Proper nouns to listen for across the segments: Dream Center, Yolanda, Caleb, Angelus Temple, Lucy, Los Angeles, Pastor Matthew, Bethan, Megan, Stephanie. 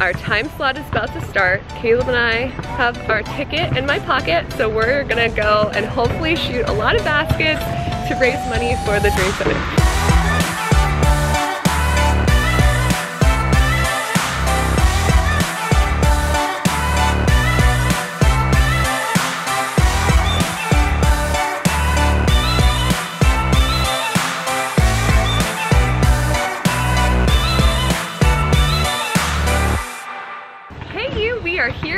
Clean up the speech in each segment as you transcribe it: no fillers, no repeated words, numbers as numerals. Our time slot is about to start. Caleb and I have our ticket in my pocket, so we're gonna go and hopefully shoot a lot of baskets to raise money for the Dream Center.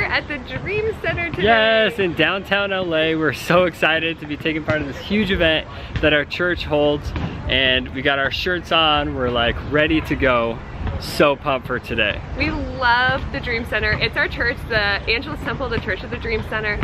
At the Dream Center today. Yes, in downtown LA. We're so excited to be taking part in this huge event that our church holds, and we got our shirts on. We're like ready to go. So pumped for today. We love the Dream Center. It's our church, the Angelus Temple, the Church of the Dream Center.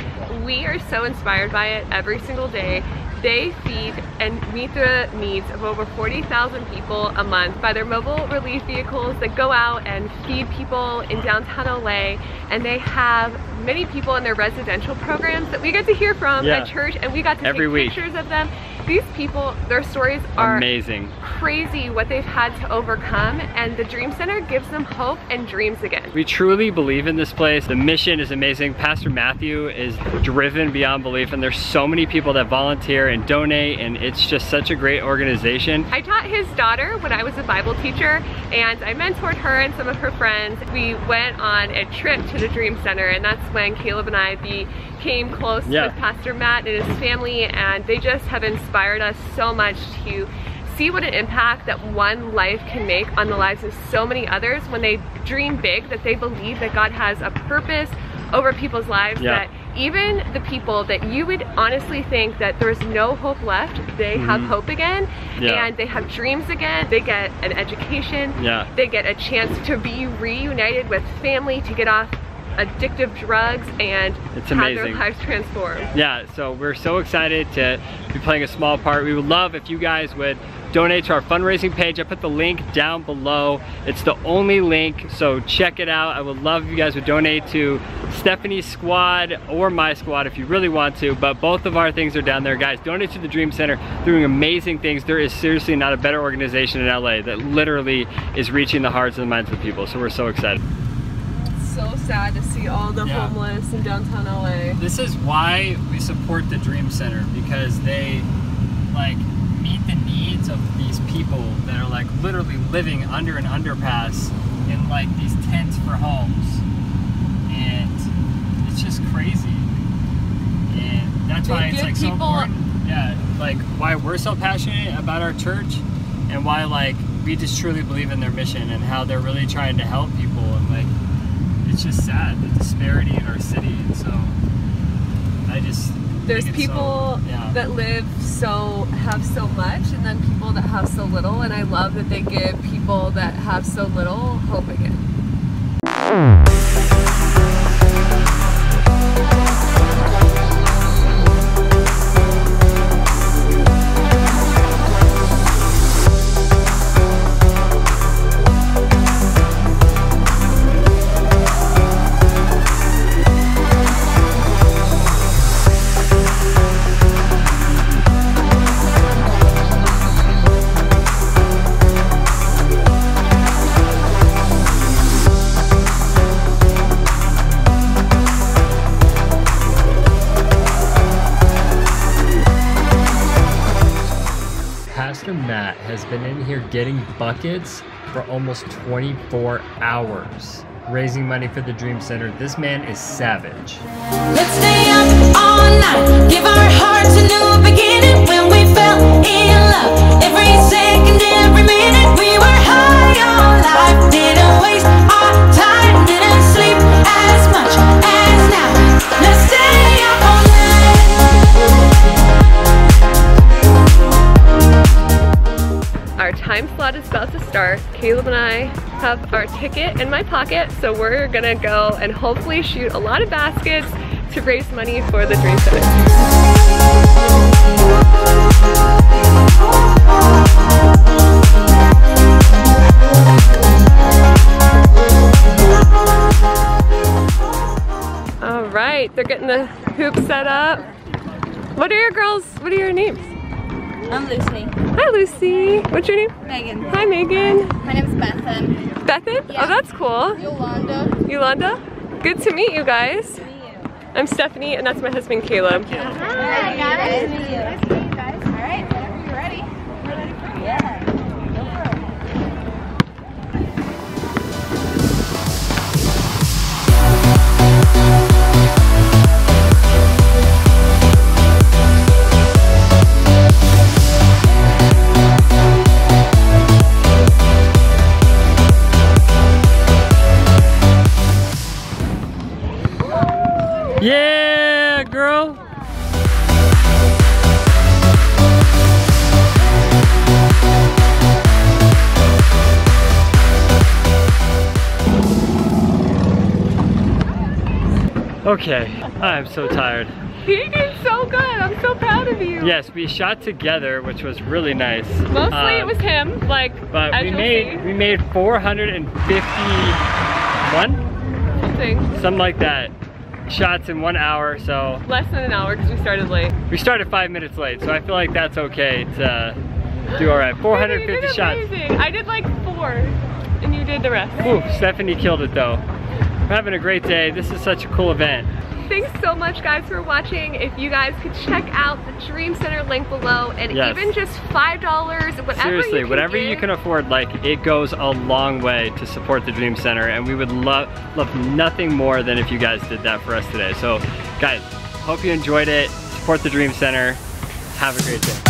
We are so inspired by it every single day. They feed and meet the needs of over 40,000 people a month by their mobile relief vehicles that go out and feed people in downtown LA. And they have many people in their residential programs that we get to hear from at church, and we got to take pictures of them. These people, their stories are amazing, crazy what they've had to overcome, and the Dream Center gives them hope and dreams again. We truly believe in this place. The mission is amazing. Pastor Matthew is driven beyond belief, and there's so many people that volunteer and donate, and it's just such a great organization. I taught his daughter when I was a Bible teacher, and I mentored her and some of her friends. We went on a trip to the Dream Center, and that's when Caleb and I became close with Pastor Matt and his family, and they just have inspired us so much to see what an impact that one life can make on the lives of so many others when they dream big, that they believe that God has a purpose over people's lives, that even the people that you would honestly think that there's no hope left, they have hope again, and they have dreams again. They get an education, they get a chance to be reunited with family, to get off addictive drugs, and it's have amazing. Their lives transformed. Yeah, so we're so excited to be playing a small part. We would love if you guys would donate to our fundraising page. I put the link down below. It's the only link, so check it out. I would love if you guys would donate to Stephanie's squad or my squad if you really want to, but both of our things are down there. Guys, donate to the Dream Center. Doing amazing things. There is seriously not a better organization in LA that literally is reaching the hearts and minds of people, so we're so excited. So sad to see all the homeless in downtown LA. This is why we support the Dream Center, because they like meet the needs of these people that are like literally living under an underpass in like these tents for homes, and it's just crazy. And that's why it's like so important. Yeah, like why we're so passionate about our church, and why like we just truly believe in their mission and how they're really trying to help people, and like. It's just sad, the disparity in our city, and so I just there's people that have so much, and then people that have so little, and I love that they give people that have so little hope again. Matt has been in here getting buckets for almost 24 hours, raising money for the Dream Center. This man is savage. Let's stay up all night, give our hearts a new beginning. When we fell in love, every second, every minute, we were high on life. Didn't waste our time, didn't sleep as much as now. Let's stay up all night. Our time slot is about to start. Caleb and I have our ticket in my pocket, so we're gonna go and hopefully shoot a lot of baskets to raise money for the Dream Center. All right, they're getting the hoop set up. What are your names? I'm Lucy. Hi Lucy. What's your name? Megan. Hi Megan. My name's Bethan. Bethan? Yeah. Oh, that's cool. Yolanda. Yolanda? Good to meet you guys. Nice to meet you. I'm Stephanie and that's my husband Caleb. Hi. Hi guys. Nice to meet you. Nice to meet you guys. Alright, whenever you're ready. We're ready for you. Yeah. Yeah, girl. Okay, I'm so tired. You did so good. I'm so proud of you. Yes, we shot together, which was really nice. Mostly it was him, like. But as we made 451, something like that. Shots in 1 hour, so less than an hour because we started late. We started 5 minutes late, so I feel like that's okay to do. All right, 450 did shots. Amazing. I did like 4 and you did the rest. Ooh, Stephanie killed it though. We're having a great day. This is such a cool event. Thanks so much guys for watching. If you guys could check out the Dream Center link below, and yes, even just $5, whatever. Seriously, whatever you can afford, like, it goes a long way to support the Dream Center, and we would love nothing more than if you guys did that for us today. So guys, hope you enjoyed it. Support the Dream Center. Have a great day.